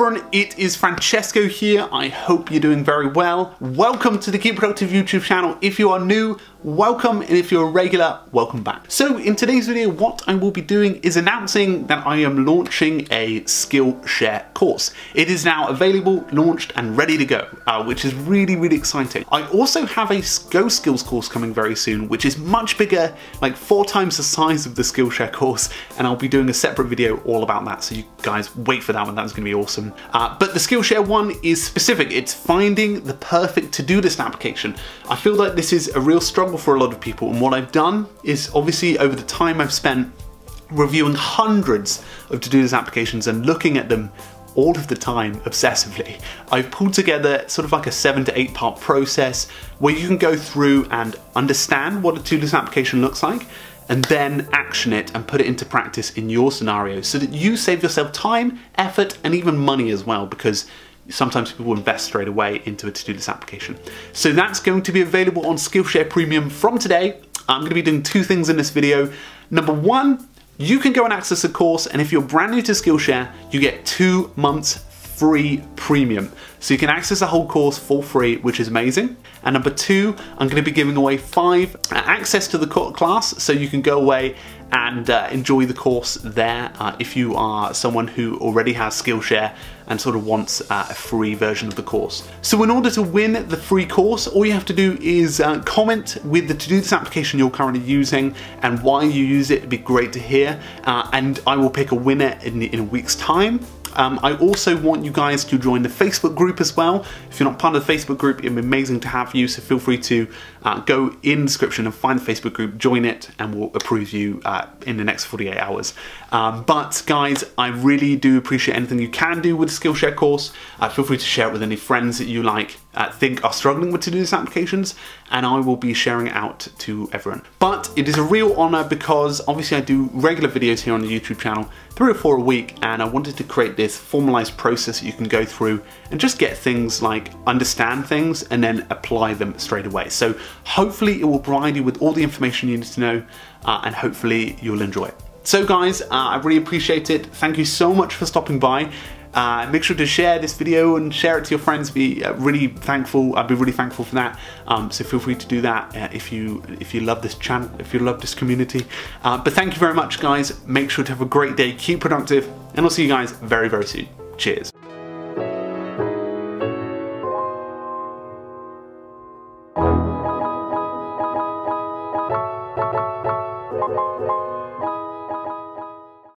everyone, it is Francesco here. I hope you're doing very well. Welcome to the Keep Productive YouTube channel. If you are new, welcome, and if you're a regular, welcome back. So in today's video, what I will be doing is announcing that I am launching a Skillshare course. It is now available, launched, and ready to go, which is really, really exciting. I also have a Go Skills course coming very soon, which is much bigger, like 4 times the size of the Skillshare course, and I'll be doing a separate video all about that, so you guys wait for that one. That's going to be awesome. But the Skillshare one is specific. It's finding the perfect to-do list application. I feel like this is a real struggle for a lot of people, and what I've done is, obviously, over the time I've spent reviewing hundreds of to-do list applications and looking at them all of the time obsessively, I've pulled together sort of like a 7 to 8 part process where you can go through and understand what a to-do list application looks like and then action it and put it into practice in your scenario so that you save yourself time, effort, and even money as well, because sometimes people invest straight away into a to-do list application. So that's going to be available on Skillshare Premium from today. I'm gonna be doing 2 things in this video. Number one, you can go and access the course, and if you're brand new to Skillshare, you get 2 months free premium. So you can access the whole course for free, which is amazing. And number two, I'm gonna be giving away 5 access to the class, so you can go away and enjoy the course there if you are someone who already has Skillshare and sort of wants a free version of the course. So in order to win the free course, all you have to do is comment with the to-do list application you're currently using and why you use it. It'd be great to hear. And I will pick a winner in a week's time. I also want you guys to join the Facebook group as well. If you're not part of the Facebook group, it'd be amazing to have you, so feel free to go in the description and find the Facebook group, join it, and we'll approve you in the next 48 hours. But guys, I really do appreciate anything you can do with the Skillshare course. Feel free to share it with any friends that you like, think are struggling with to-do list applications, and I will be sharing it out to everyone. But it is a real honor because obviously I do regular videos here on the YouTube channel, 3 or 4 a week, and I wanted to create this formalized process that you can go through and just get things like understand things and then apply them straight away. So hopefully it will provide you with all the information you need to know, and hopefully you'll enjoy it. So guys, I really appreciate it. Thank you so much for stopping by. Make sure to share this video and share it to your friends. Be really thankful. I'd be really thankful for that. So feel free to do that if you love this channel, if you love this community. But thank you very much, guys. Make sure to have a great day. Keep productive, and I'll see you guys very, very soon. Cheers.